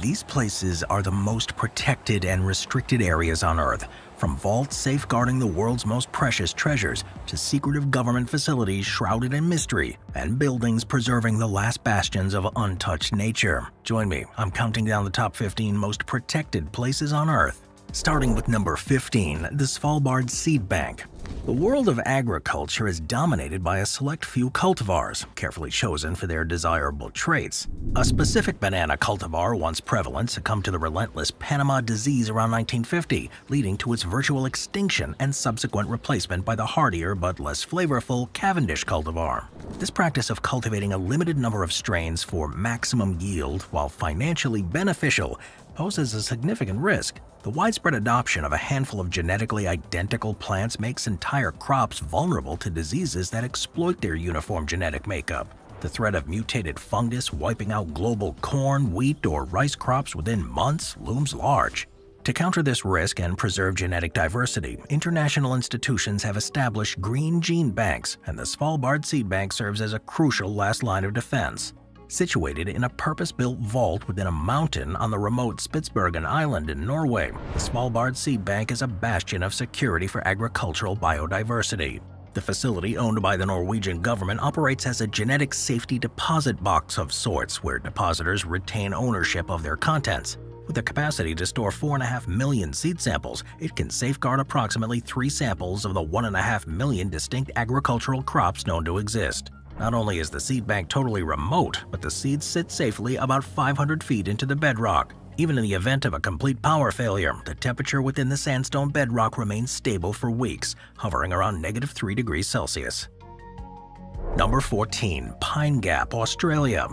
These places are the most protected and restricted areas on Earth, from vaults safeguarding the world's most precious treasures to secretive government facilities shrouded in mystery and buildings preserving the last bastions of untouched nature. Join me, I'm counting down the top 15 most protected places on Earth. Starting with number 15, the Svalbard Seed Bank. The world of agriculture is dominated by a select few cultivars, carefully chosen for their desirable traits. A specific banana cultivar once prevalent succumbed to the relentless Panama disease around 1950, leading to its virtual extinction and subsequent replacement by the hardier but less flavorful Cavendish cultivar. This practice of cultivating a limited number of strains for maximum yield while financially beneficial poses a significant risk. The widespread adoption of a handful of genetically identical plants makes entire crops vulnerable to diseases that exploit their uniform genetic makeup. The threat of mutated fungus wiping out global corn, wheat, or rice crops within months looms large. To counter this risk and preserve genetic diversity, international institutions have established green gene banks, and the Svalbard Seed Bank serves as a crucial last line of defense. Situated in a purpose-built vault within a mountain on the remote Spitsbergen Island in Norway, the Svalbard Seed Bank is a bastion of security for agricultural biodiversity. The facility, owned by the Norwegian government, operates as a genetic safety deposit box of sorts where depositors retain ownership of their contents. With the capacity to store 4.5 million seed samples, it can safeguard approximately 3 samples of the 1.5 million distinct agricultural crops known to exist. Not only is the seed bank totally remote, but the seeds sit safely about 500 feet into the bedrock. Even in the event of a complete power failure, the temperature within the sandstone bedrock remains stable for weeks, hovering around -3 degrees Celsius. Number 14, Pine Gap, Australia.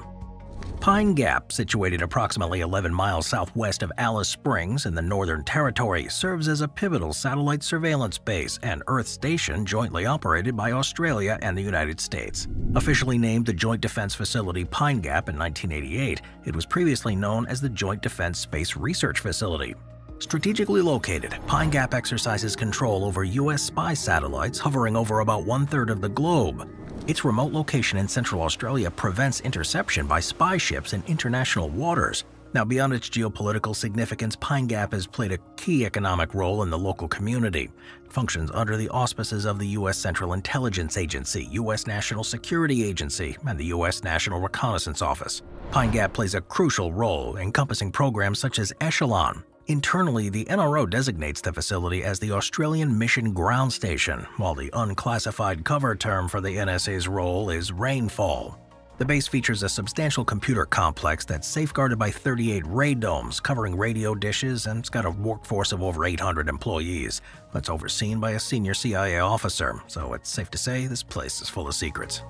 Pine Gap, situated approximately 11 miles southwest of Alice Springs in the Northern Territory, serves as a pivotal satellite surveillance base and Earth station jointly operated by Australia and the United States. Officially named the Joint Defense Facility Pine Gap in 1988, it was previously known as the Joint Defense Space Research Facility. Strategically located, Pine Gap exercises control over U.S. spy satellites hovering over about 1/3 of the globe. Its remote location in Central Australia prevents interception by spy ships in international waters. Now, beyond its geopolitical significance, Pine Gap has played a key economic role in the local community. It functions under the auspices of the U.S. Central Intelligence Agency, U.S. National Security Agency, and the U.S. National Reconnaissance Office. Pine Gap plays a crucial role, encompassing programs such as Echelon. Internally, the NRO designates the facility as the Australian Mission Ground Station, while the unclassified cover term for the NSA's role is Rainfall. The base features a substantial computer complex that's safeguarded by 38 radomes covering radio dishes, and it's got a workforce of over 800 employees. That's overseen by a senior CIA officer, so it's safe to say this place is full of secrets.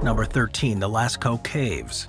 Number 13, the Lascaux Caves.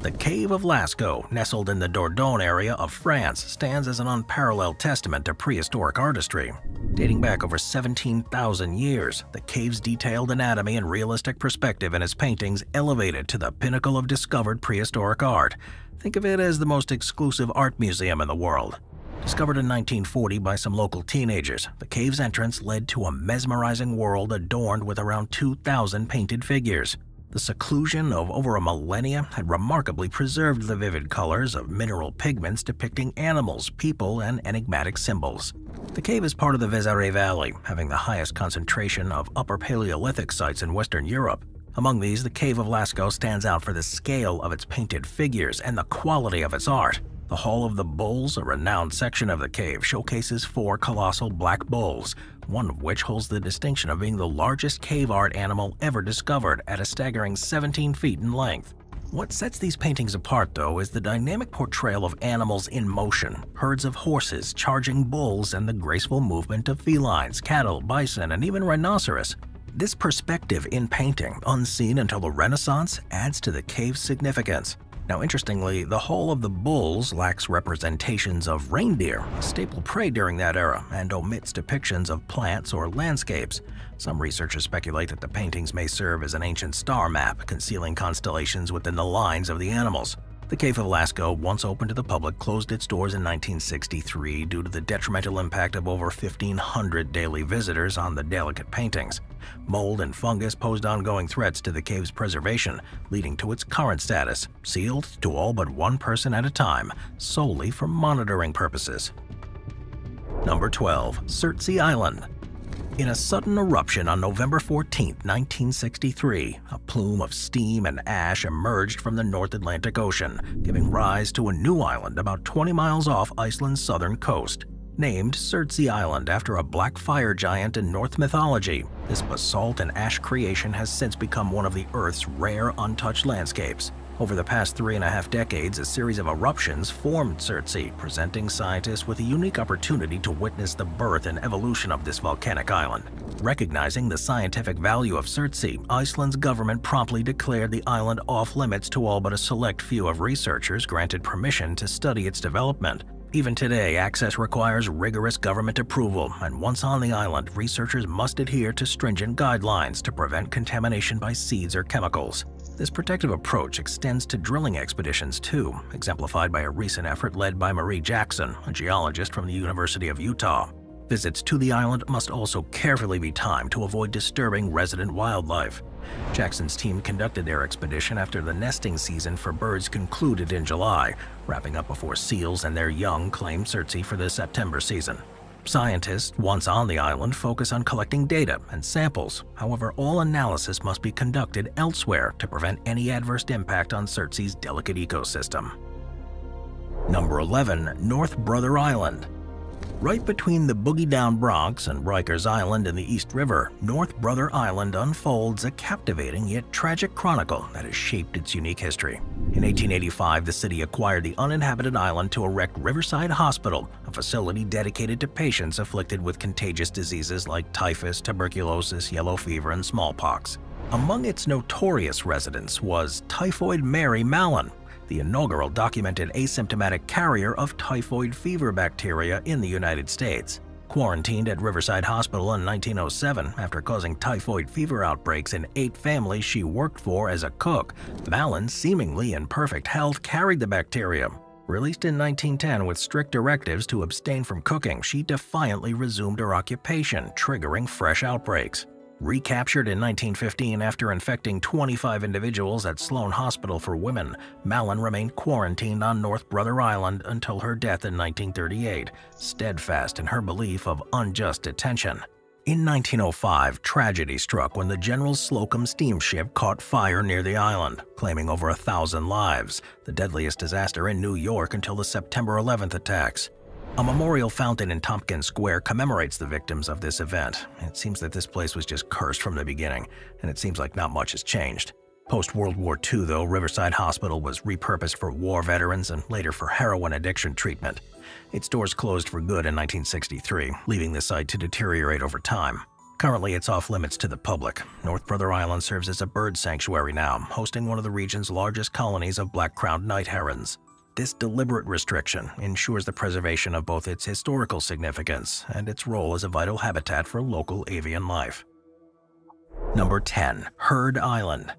The Cave of Lascaux, nestled in the Dordogne area of France, stands as an unparalleled testament to prehistoric artistry. Dating back over 17,000 years, the cave's detailed anatomy and realistic perspective in its paintings elevate it to the pinnacle of discovered prehistoric art. Think of it as the most exclusive art museum in the world. Discovered in 1940 by some local teenagers, the cave's entrance led to a mesmerizing world adorned with around 2,000 painted figures. The seclusion of over a millennia had remarkably preserved the vivid colors of mineral pigments depicting animals, people, and enigmatic symbols. The cave is part of the Vézère Valley, having the highest concentration of Upper Paleolithic sites in Western Europe. Among these, the Cave of Lascaux stands out for the scale of its painted figures and the quality of its art. The Hall of the Bulls, a renowned section of the cave, showcases 4 colossal black bulls, one of which holds the distinction of being the largest cave art animal ever discovered at a staggering 17 feet in length. What sets these paintings apart, though, is the dynamic portrayal of animals in motion, herds of horses, charging bulls, and the graceful movement of felines, cattle, bison, and even rhinoceros. This perspective in painting, unseen until the Renaissance, adds to the cave's significance. Now, interestingly, the Hall of the Bulls lacks representations of reindeer, a staple prey during that era, and omits depictions of plants or landscapes. Some researchers speculate that the paintings may serve as an ancient star map, concealing constellations within the lines of the animals. The Cave of Lascaux, once open to the public, closed its doors in 1963 due to the detrimental impact of over 1,500 daily visitors on the delicate paintings. Mold and fungus posed ongoing threats to the cave's preservation, leading to its current status, sealed to all but one person at a time, solely for monitoring purposes. Number 12. Surtsey Island. In a sudden eruption on November 14, 1963, a plume of steam and ash emerged from the North Atlantic Ocean, giving rise to a new island about 20 miles off Iceland's southern coast. Named Surtsey Island after a black fire giant in Norse mythology, this basalt and ash creation has since become one of the Earth's rare untouched landscapes. Over the past 3.5 decades, a series of eruptions formed Surtsey, presenting scientists with a unique opportunity to witness the birth and evolution of this volcanic island. Recognizing the scientific value of Surtsey, Iceland's government promptly declared the island off-limits to all but a select few of researchers granted permission to study its development. Even today, access requires rigorous government approval, and once on the island, researchers must adhere to stringent guidelines to prevent contamination by seeds or chemicals. This protective approach extends to drilling expeditions too, exemplified by a recent effort led by Marie Jackson, a geologist from the University of Utah. Visits to the island must also carefully be timed to avoid disturbing resident wildlife. Jackson's team conducted their expedition after the nesting season for birds concluded in July, wrapping up before seals and their young claimed Surtsey for the September season. Scientists, once on the island, focus on collecting data and samples. However, all analysis must be conducted elsewhere to prevent any adverse impact on Surtsey's delicate ecosystem. Number 11. North Brother Island. Right between the boogie-down Bronx and Rikers Island in the East River, North Brother Island unfolds a captivating yet tragic chronicle that has shaped its unique history. In 1885, the city acquired the uninhabited island to erect Riverside Hospital, a facility dedicated to patients afflicted with contagious diseases like typhus, tuberculosis, yellow fever, and smallpox. Among its notorious residents was Typhoid Mary Mallon, the inaugural documented asymptomatic carrier of typhoid fever bacteria in the United States. Quarantined at Riverside Hospital in 1907 after causing typhoid fever outbreaks in 8 families she worked for as a cook, Mallon, seemingly in perfect health, carried the bacteria. Released in 1910 with strict directives to abstain from cooking, she defiantly resumed her occupation, triggering fresh outbreaks. Recaptured in 1915 after infecting 25 individuals at Sloan Hospital for Women, Mallon remained quarantined on North Brother Island until her death in 1938, steadfast in her belief of unjust detention. In 1905, tragedy struck when the General Slocum steamship caught fire near the island, claiming over 1,000 lives, the deadliest disaster in New York until the September 11th attacks. A memorial fountain in Tompkins Square commemorates the victims of this event. It seems that this place was just cursed from the beginning, and it seems like not much has changed. Post-World War II, though, Riverside Hospital was repurposed for war veterans and later for heroin addiction treatment. Its doors closed for good in 1963, leaving the site to deteriorate over time. Currently, it's off-limits to the public. North Brother Island serves as a bird sanctuary now, hosting one of the region's largest colonies of black-crowned night herons. This deliberate restriction ensures the preservation of both its historical significance and its role as a vital habitat for local avian life. Number 10. Heard Island.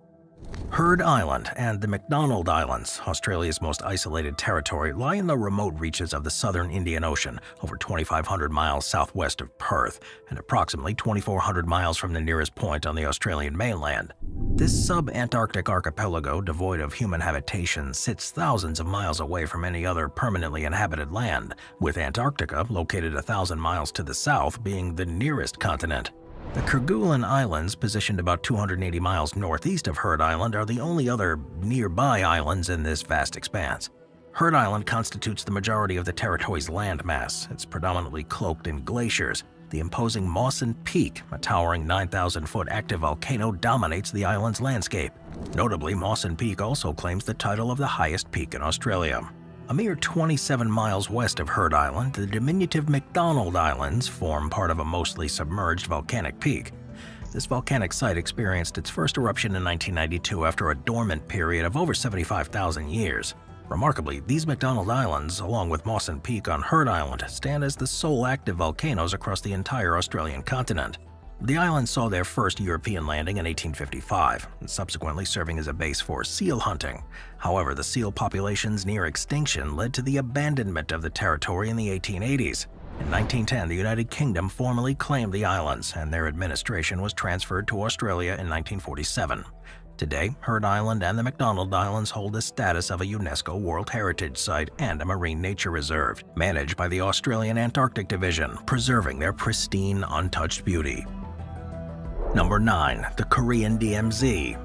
Heard Island and the Macdonald Islands, Australia's most isolated territory, lie in the remote reaches of the southern Indian Ocean, over 2,500 miles southwest of Perth, and approximately 2,400 miles from the nearest point on the Australian mainland. This sub-Antarctic archipelago, devoid of human habitation, sits thousands of miles away from any other permanently inhabited land, with Antarctica, located 1,000 miles to the south, being the nearest continent. The Kerguelen Islands, positioned about 280 miles northeast of Heard Island, are the only other nearby islands in this vast expanse. Heard Island constitutes the majority of the territory's landmass. It's predominantly cloaked in glaciers. The imposing Mawson Peak, a towering 9,000-foot active volcano, dominates the island's landscape. Notably, Mawson Peak also claims the title of the highest peak in Australia. A mere 27 miles west of Heard Island, the diminutive Macdonald Islands form part of a mostly submerged volcanic peak. This volcanic site experienced its first eruption in 1992 after a dormant period of over 75,000 years. Remarkably, these Macdonald Islands, along with Mawson Peak on Heard Island, stand as the sole active volcanoes across the entire Australian continent. The island saw their first European landing in 1855, and subsequently serving as a base for seal hunting. However, the seal population's near extinction led to the abandonment of the territory in the 1880s. In 1910, the United Kingdom formally claimed the islands, and their administration was transferred to Australia in 1947. Today, Heard Island and the Macdonald Islands hold the status of a UNESCO World Heritage Site and a Marine Nature Reserve, managed by the Australian Antarctic Division, preserving their pristine, untouched beauty. Number 9. The Korean DMZ.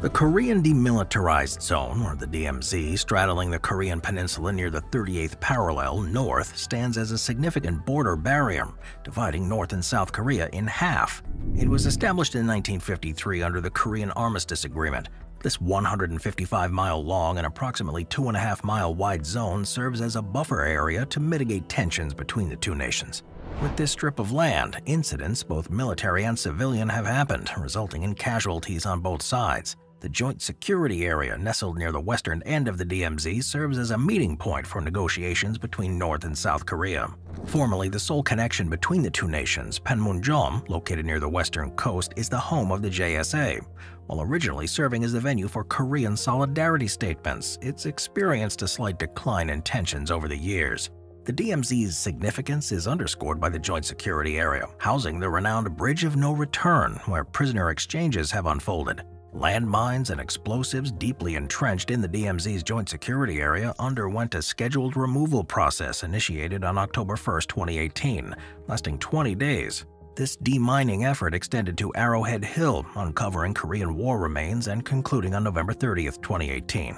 The Korean Demilitarized Zone, or the DMZ, straddling the Korean Peninsula near the 38th parallel north, stands as a significant border barrier, dividing North and South Korea in half. It was established in 1953 under the Korean Armistice Agreement. This 155-mile-long and approximately 2.5-mile-wide zone serves as a buffer area to mitigate tensions between the two nations. With this strip of land, incidents, both military and civilian, have happened, resulting in casualties on both sides. The Joint Security Area, nestled near the western end of the DMZ, serves as a meeting point for negotiations between North and South Korea. Formerly the sole connection between the two nations, Panmunjom, located near the western coast, is the home of the JSA. While originally serving as the venue for Korean solidarity statements, it's experienced a slight decline in tensions over the years. The DMZ's significance is underscored by the Joint Security Area, housing the renowned Bridge of No Return, where prisoner exchanges have unfolded. Landmines and explosives deeply entrenched in the DMZ's Joint Security Area underwent a scheduled removal process initiated on October 1, 2018, lasting 20 days. This demining effort extended to Arrowhead Hill, uncovering Korean War remains and concluding on November 30, 2018.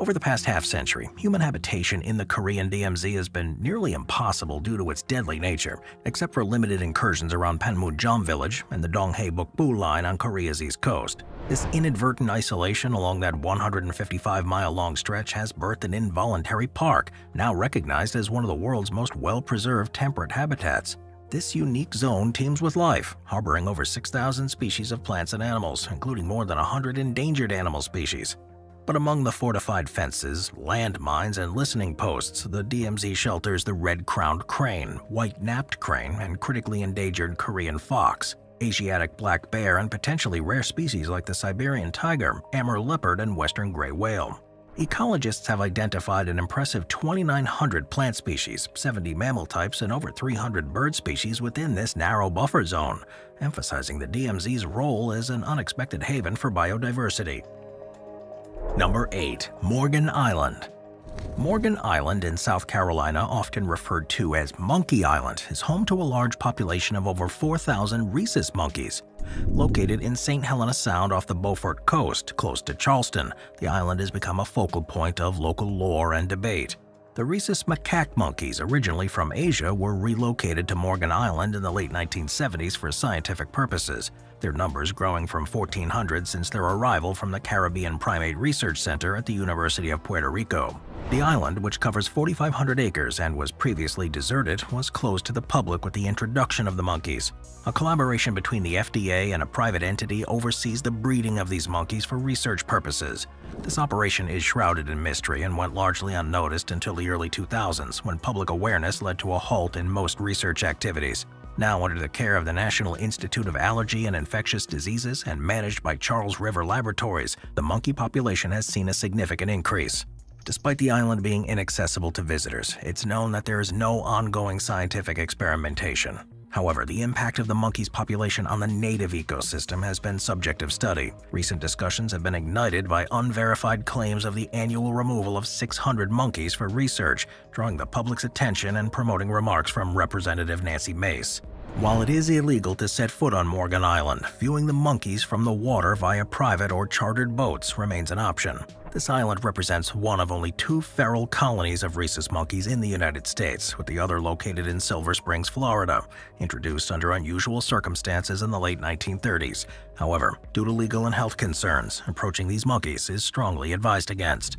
Over the past half-century, human habitation in the Korean DMZ has been nearly impossible due to its deadly nature, except for limited incursions around Panmunjom village and the Donghae-Bukbu line on Korea's east coast. This inadvertent isolation along that 155-mile-long stretch has birthed an involuntary park, now recognized as one of the world's most well-preserved temperate habitats. This unique zone teems with life, harboring over 6,000 species of plants and animals, including more than 100 endangered animal species. But among the fortified fences, landmines, and listening posts, the DMZ shelters the red-crowned crane, white-napped crane, and critically endangered Korean fox, Asiatic black bear, and potentially rare species like the Siberian tiger, Amur leopard, and western gray whale. Ecologists have identified an impressive 2,900 plant species, 70 mammal types, and over 300 bird species within this narrow buffer zone, emphasizing the DMZ's role as an unexpected haven for biodiversity. Number 8. Morgan Island. Morgan Island in South Carolina, often referred to as Monkey Island, is home to a large population of over 4,000 rhesus monkeys. Located in St. Helena Sound off the Beaufort coast, close to Charleston, the island has become a focal point of local lore and debate. The rhesus macaque monkeys, originally from Asia, were relocated to Morgan Island in the late 1970s for scientific purposes, their numbers growing from 1,400 since their arrival from the Caribbean Primate Research Center at the University of Puerto Rico. The island, which covers 4,500 acres and was previously deserted, was closed to the public with the introduction of the monkeys. A collaboration between the FDA and a private entity oversees the breeding of these monkeys for research purposes. This operation is shrouded in mystery and went largely unnoticed until the early 2000s, when public awareness led to a halt in most research activities. Now under the care of the National Institute of Allergy and Infectious Diseases and managed by Charles River Laboratories, the monkey population has seen a significant increase. Despite the island being inaccessible to visitors, it's known that there is no ongoing scientific experimentation. However, the impact of the monkey's population on the native ecosystem has been subject of study. Recent discussions have been ignited by unverified claims of the annual removal of 600 monkeys for research, drawing the public's attention and promoting remarks from Representative Nancy Mace. While it is illegal to set foot on Morgan Island, viewing the monkeys from the water via private or chartered boats remains an option. This island represents one of only two feral colonies of rhesus monkeys in the United States, with the other located in Silver Springs, Florida, introduced under unusual circumstances in the late 1930s. However, due to legal and health concerns, approaching these monkeys is strongly advised against.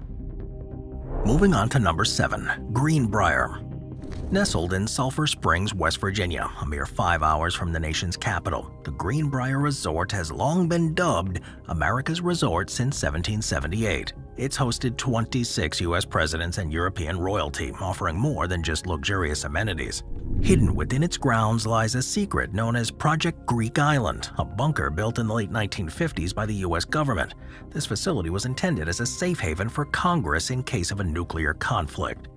Moving on to number 7, Greenbrier. Nestled in Sulphur Springs, West Virginia, a mere 5 hours from the nation's capital, the Greenbrier Resort has long been dubbed America's Resort since 1778. It's hosted 26 U.S. presidents and European royalty, offering more than just luxurious amenities. Hidden within its grounds lies a secret known as Project Greek Island, a bunker built in the late 1950s by the U.S. government. This facility was intended as a safe haven for Congress in case of a nuclear conflict.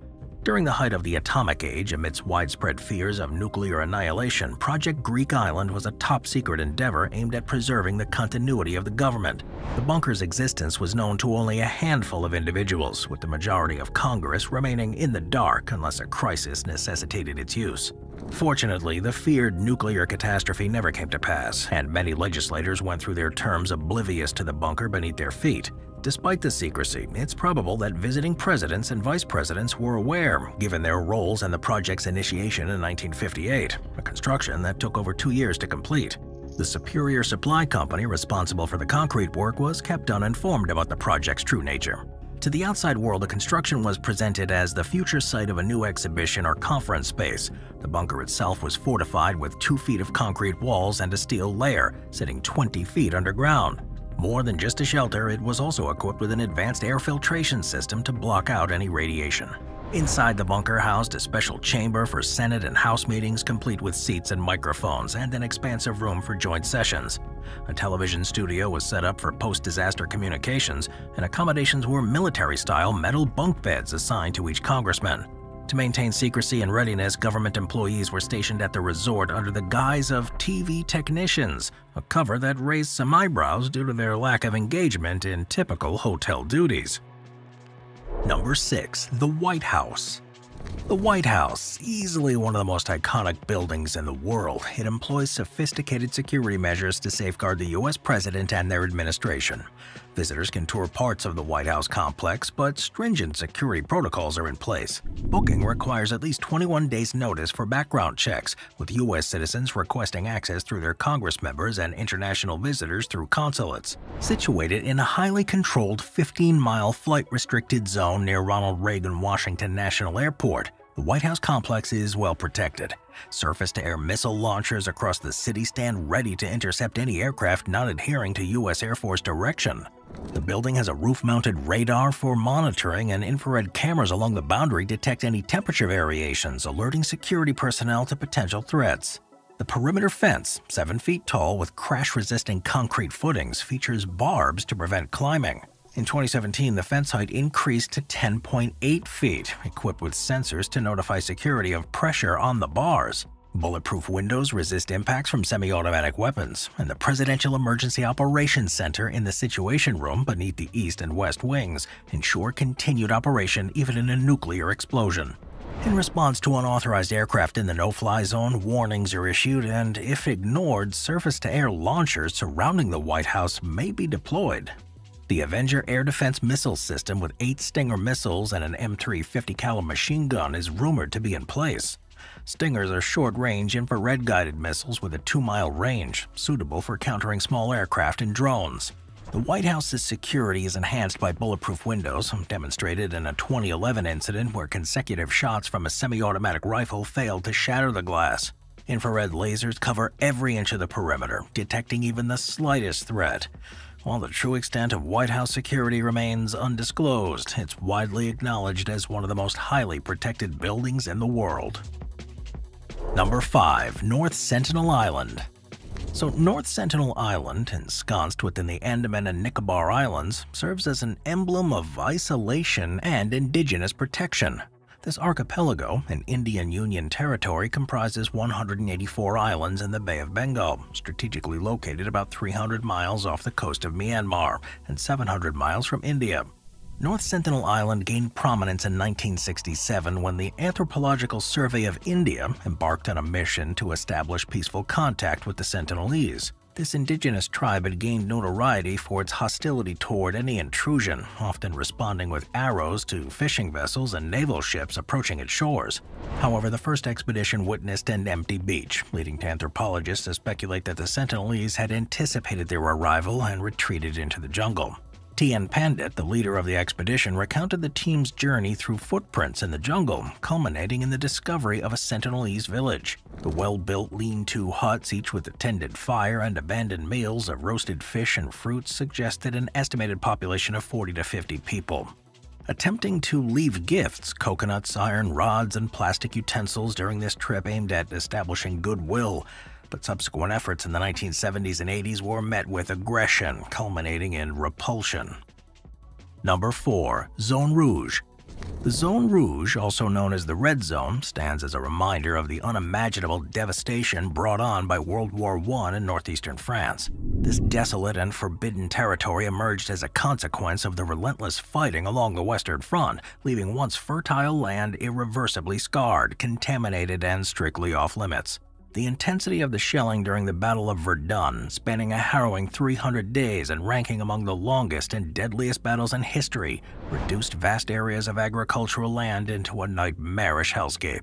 During the height of the atomic age, amidst widespread fears of nuclear annihilation, Project Greek Island was a top-secret endeavor aimed at preserving the continuity of the government. The bunker's existence was known to only a handful of individuals, with the majority of Congress remaining in the dark unless a crisis necessitated its use. Fortunately, the feared nuclear catastrophe never came to pass, and many legislators went through their terms oblivious to the bunker beneath their feet. Despite the secrecy, it's probable that visiting presidents and vice presidents were aware, given their roles and the project's initiation in 1958, a construction that took over 2 years to complete. The Superior Supply Company responsible for the concrete work was kept uninformed about the project's true nature. To the outside world, the construction was presented as the future site of a new exhibition or conference space. The bunker itself was fortified with 2 feet of concrete walls and a steel lair, sitting 20 feet underground. More than just a shelter, it was also equipped with an advanced air filtration system to block out any radiation. Inside the bunker housed a special chamber for Senate and House meetings, complete with seats and microphones, and an expansive room for joint sessions. A television studio was set up for post-disaster communications, and accommodations were military-style metal bunk beds assigned to each congressman. To maintain secrecy and readiness, government employees were stationed at the resort under the guise of TV technicians, a cover that raised some eyebrows due to their lack of engagement in typical hotel duties. Number 6. The White House. The White House, easily one of the most iconic buildings in the world, it employs sophisticated security measures to safeguard the U.S. president and their administration. Visitors can tour parts of the White House complex, but stringent security protocols are in place. Booking requires at least 21 days' notice for background checks, with U.S. citizens requesting access through their Congress members and international visitors through consulates. Situated in a highly controlled 15-mile flight-restricted zone near Ronald Reagan Washington National Airport, the White House complex is well protected. Surface-to-air missile launchers across the city stand ready to intercept any aircraft not adhering to U.S. Air Force direction. The building has a roof-mounted radar for monitoring, and infrared cameras along the boundary detect any temperature variations, alerting security personnel to potential threats. The perimeter fence, 7 feet tall with crash-resistant concrete footings, features barbs to prevent climbing. In 2017, the fence height increased to 10.8 feet, equipped with sensors to notify security of pressure on the bars. Bulletproof windows resist impacts from semi-automatic weapons, and the Presidential Emergency Operations Center in the Situation Room beneath the east and west wings ensure continued operation even in a nuclear explosion. In response to unauthorized aircraft in the no-fly zone, warnings are issued, and if ignored, surface-to-air launchers surrounding the White House may be deployed. The Avenger air defense missile system with 8 Stinger missiles and an M350 caliber machine gun is rumored to be in place. Stingers are short-range infrared-guided missiles with a 2-mile range, suitable for countering small aircraft and drones. The White House's security is enhanced by bulletproof windows, demonstrated in a 2011 incident where consecutive shots from a semi-automatic rifle failed to shatter the glass. Infrared lasers cover every inch of the perimeter, detecting even the slightest threat. While the true extent of White House security remains undisclosed, it's widely acknowledged as one of the most highly protected buildings in the world. Number 5. North Sentinel Island. So North Sentinel Island, ensconced within the Andaman and Nicobar Islands, serves as an emblem of isolation and indigenous protection. This archipelago, an Indian Union territory, comprises 184 islands in the Bay of Bengal, strategically located about 300 miles off the coast of Myanmar and 700 miles from India. North Sentinel Island gained prominence in 1967 when the Anthropological Survey of India embarked on a mission to establish peaceful contact with the Sentinelese. This indigenous tribe had gained notoriety for its hostility toward any intrusion, often responding with arrows to fishing vessels and naval ships approaching its shores. However, the first expedition witnessed an empty beach, leading to anthropologists to speculate that the Sentinelese had anticipated their arrival and retreated into the jungle. T.N. Pandit, the leader of the expedition, recounted the team's journey through footprints in the jungle, culminating in the discovery of a Sentinelese village. The well-built lean-to huts, each with a tended fire and abandoned meals of roasted fish and fruits, suggested an estimated population of 40 to 50 people. attempting to leave gifts, coconuts, iron rods, and plastic utensils during this trip aimed at establishing goodwill. But subsequent efforts in the 1970s and 80s were met with aggression, culminating in repulsion. Number 4. Zone Rouge. The Zone Rouge, also known as the Red Zone, stands as a reminder of the unimaginable devastation brought on by World War I in northeastern France. This desolate and forbidden territory emerged as a consequence of the relentless fighting along the Western Front, leaving once fertile land irreversibly scarred, contaminated, and strictly off-limits. The intensity of the shelling during the Battle of Verdun, spanning a harrowing 300 days and ranking among the longest and deadliest battles in history, reduced vast areas of agricultural land into a nightmarish hellscape.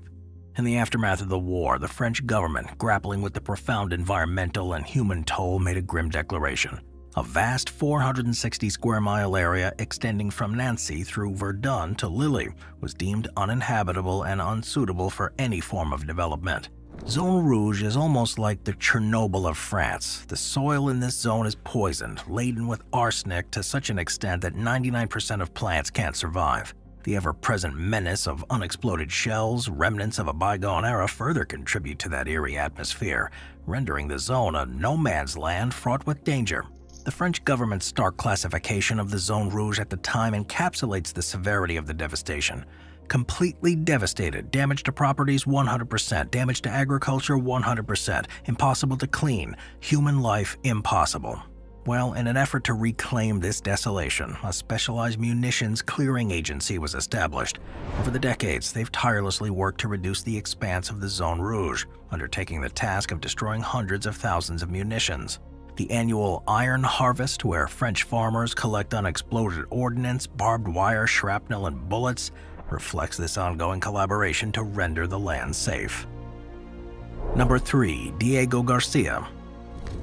In the aftermath of the war, the French government, grappling with the profound environmental and human toll, made a grim declaration. A vast 460-square-mile area extending from Nancy through Verdun to Lille was deemed uninhabitable and unsuitable for any form of development. Zone Rouge is almost like the Chernobyl of France. The soil in this zone is poisoned, laden with arsenic to such an extent that 99% of plants can't survive. The ever-present menace of unexploded shells, remnants of a bygone era, further contribute to that eerie atmosphere, rendering the zone a no-man's land fraught with danger. The French government's stark classification of the Zone Rouge at the time encapsulates the severity of the devastation. Completely devastated, damage to properties 100%, damage to agriculture 100%, impossible to clean, human life impossible. Well, in an effort to reclaim this desolation, a specialized munitions clearing agency was established. Over the decades, they've tirelessly worked to reduce the expanse of the Zone Rouge, undertaking the task of destroying hundreds of thousands of munitions. The annual Iron Harvest, where French farmers collect unexploded ordnance, barbed wire, shrapnel, and bullets, reflects this ongoing collaboration to render the land safe. Number 3. Diego Garcia.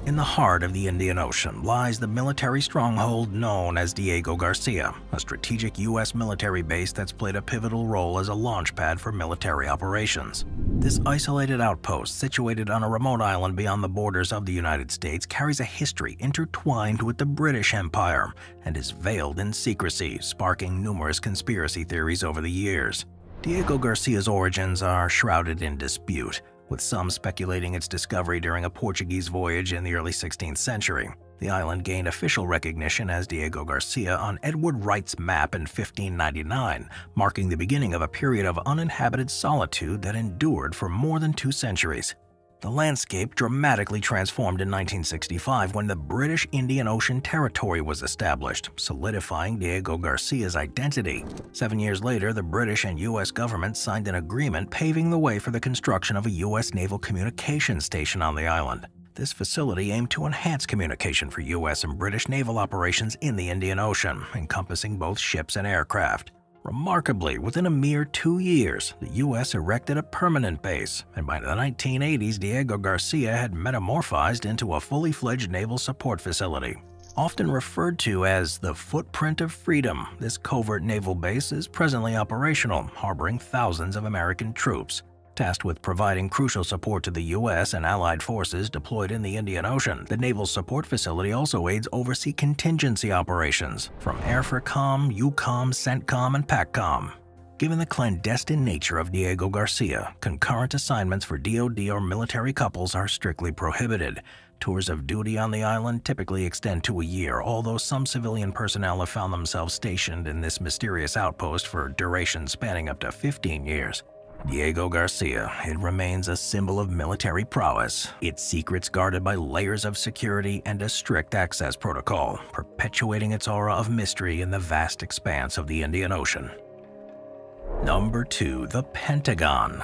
In the heart of the Indian Ocean lies the military stronghold known as Diego Garcia, a strategic U.S. military base that's played a pivotal role as a launchpad for military operations. This isolated outpost, situated on a remote island beyond the borders of the United States, carries a history intertwined with the British Empire and is veiled in secrecy, sparking numerous conspiracy theories over the years. Diego Garcia's origins are shrouded in dispute, with some speculating its discovery during a Portuguese voyage in the early 16th century. The island gained official recognition as Diego Garcia on Edward Wright's map in 1599, marking the beginning of a period of uninhabited solitude that endured for more than 2 centuries. The landscape dramatically transformed in 1965 when the British Indian Ocean Territory was established, solidifying Diego Garcia's identity. 7 years later, the British and U.S. government signed an agreement paving the way for the construction of a U.S. naval communications station on the island. This facility aimed to enhance communication for U.S. and British naval operations in the Indian Ocean, encompassing both ships and aircraft. Remarkably, within a mere 2 years, the U.S. erected a permanent base, and by the 1980s, Diego Garcia had metamorphosed into a fully-fledged naval support facility. Often referred to as the Footprint of Freedom, this covert naval base is presently operational, harboring thousands of American troops. Tasked with providing crucial support to the U.S. and allied forces deployed in the Indian Ocean, the Naval Support Facility also aids overseas contingency operations from AFRICOM, EUCOM, CENTCOM, and PACCOM. Given the clandestine nature of Diego Garcia, concurrent assignments for DoD or military couples are strictly prohibited. Tours of duty on the island typically extend to a year, although some civilian personnel have found themselves stationed in this mysterious outpost for durations spanning up to 15 years. Diego Garcia, it remains a symbol of military prowess, its secrets guarded by layers of security and a strict access protocol, perpetuating its aura of mystery in the vast expanse of the Indian Ocean. Number 2. The Pentagon.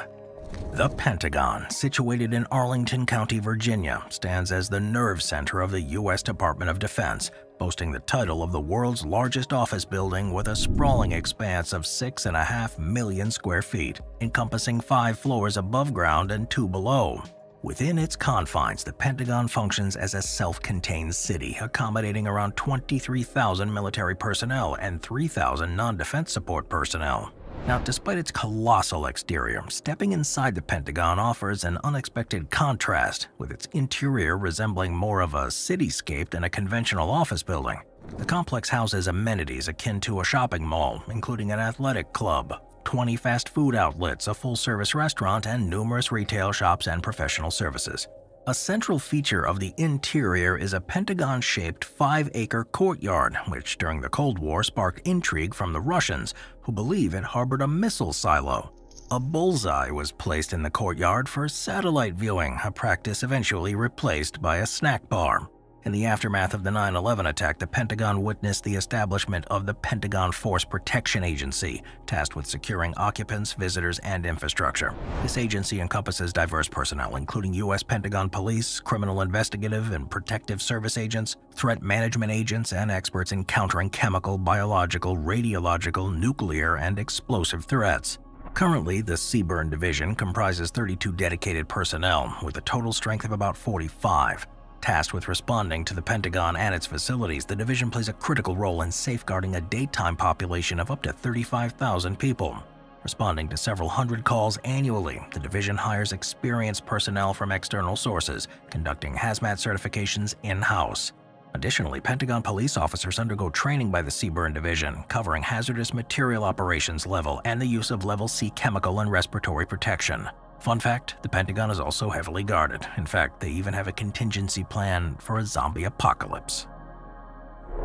The Pentagon, situated in Arlington County, Virginia, stands as the nerve center of the U.S. Department of Defense, boasting the title of the world's largest office building with a sprawling expanse of 6.5 million square feet, encompassing 5 floors above ground and 2 below. Within its confines, the Pentagon functions as a self-contained city, accommodating around 23,000 military personnel and 3,000 non-defense support personnel. Now, despite its colossal exterior, stepping inside the Pentagon offers an unexpected contrast, with its interior resembling more of a cityscape than a conventional office building. The complex houses amenities akin to a shopping mall, including an athletic club, 20 fast food outlets, a full-service restaurant, and numerous retail shops and professional services. A central feature of the interior is a Pentagon-shaped 5-acre courtyard, which during the Cold War sparked intrigue from the Russians, who believe it harbored a missile silo. A bullseye was placed in the courtyard for satellite viewing, a practice eventually replaced by a snack bar. In the aftermath of the 9/11 attack, the Pentagon witnessed the establishment of the Pentagon Force Protection Agency, tasked with securing occupants, visitors, and infrastructure. This agency encompasses diverse personnel, including U.S. Pentagon police, criminal investigative and protective service agents, threat management agents, and experts in countering chemical, biological, radiological, nuclear, and explosive threats. Currently, the Seaburn Division comprises 32 dedicated personnel, with a total strength of about 45. Tasked with responding to the Pentagon and its facilities, the division plays a critical role in safeguarding a daytime population of up to 35,000 people. Responding to several hundred calls annually, the division hires experienced personnel from external sources, conducting hazmat certifications in-house. Additionally, Pentagon police officers undergo training by the Seaburn Division, covering hazardous material operations level and the use of level C chemical and respiratory protection. Fun fact, the Pentagon is also heavily guarded. In fact, they even have a contingency plan for a zombie apocalypse.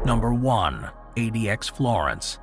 Number 1. ADX Florence.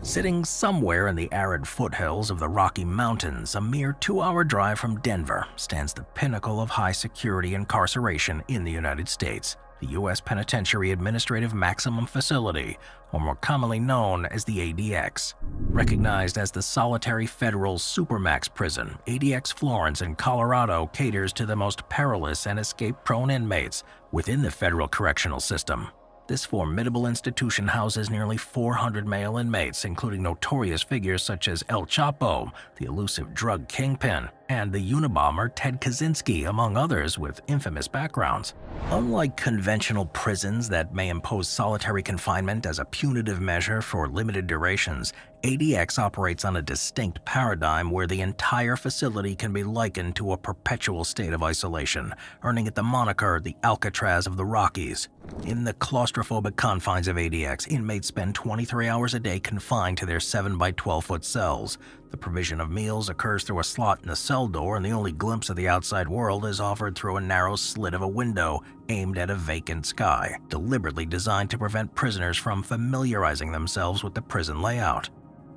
Sitting somewhere in the arid foothills of the Rocky Mountains, a mere 2-hour drive from Denver, stands the pinnacle of high-security incarceration in the United States, the U.S. Penitentiary Administrative Maximum Facility, or more commonly known as the ADX. Recognized as the solitary federal supermax prison, ADX Florence in Colorado caters to the most perilous and escape-prone inmates within the federal correctional system. This formidable institution houses nearly 400 male inmates, including notorious figures such as El Chapo, the elusive drug kingpin, and the Unabomber Ted Kaczynski, among others with infamous backgrounds. Unlike conventional prisons that may impose solitary confinement as a punitive measure for limited durations, ADX operates on a distinct paradigm where the entire facility can be likened to a perpetual state of isolation, earning it the moniker the Alcatraz of the Rockies. In the claustrophobic confines of ADX, inmates spend 23 hours a day confined to their 7-by-12-foot cells. The provision of meals occurs through a slot in the cell door, and the only glimpse of the outside world is offered through a narrow slit of a window aimed at a vacant sky, deliberately designed to prevent prisoners from familiarizing themselves with the prison layout.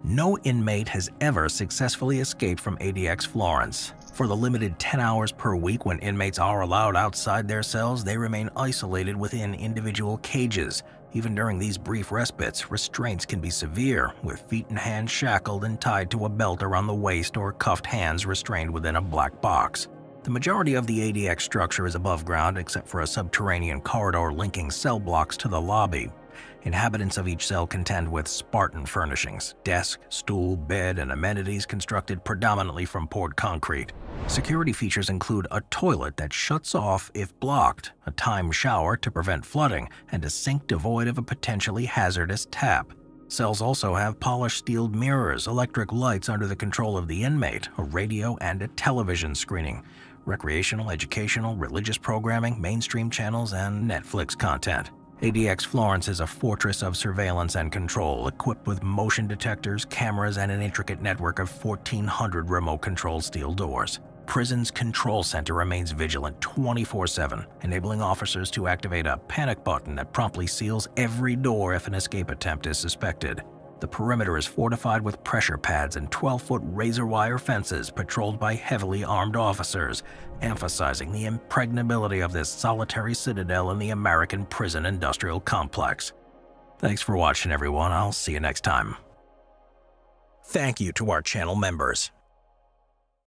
No inmate has ever successfully escaped from ADX Florence. For the limited 10 hours per week when inmates are allowed outside their cells, they remain isolated within individual cages. Even during these brief respites, restraints can be severe, with feet and hands shackled and tied to a belt around the waist or cuffed hands restrained within a black box. The majority of the ADX structure is above ground except for a subterranean corridor linking cell blocks to the lobby. Inhabitants of each cell contend with Spartan furnishings: desk, stool, bed, and amenities constructed predominantly from poured concrete. Security features include a toilet that shuts off if blocked, a timed shower to prevent flooding, and a sink devoid of a potentially hazardous tap. Cells also have polished steel mirrors, electric lights under the control of the inmate, a radio, and a television screening. Recreational, educational, religious programming, mainstream channels, and Netflix content. ADX Florence is a fortress of surveillance and control, equipped with motion detectors, cameras, and an intricate network of 1,400 remote-controlled steel doors. Prison's control center remains vigilant 24/7, enabling officers to activate a panic button that promptly seals every door if an escape attempt is suspected. The perimeter is fortified with pressure pads and 12-foot razor-wire fences patrolled by heavily armed officers, emphasizing the impregnability of this solitary citadel in the American prison industrial complex. Thanks for watching, everyone. I'll see you next time. Thank you to our channel members.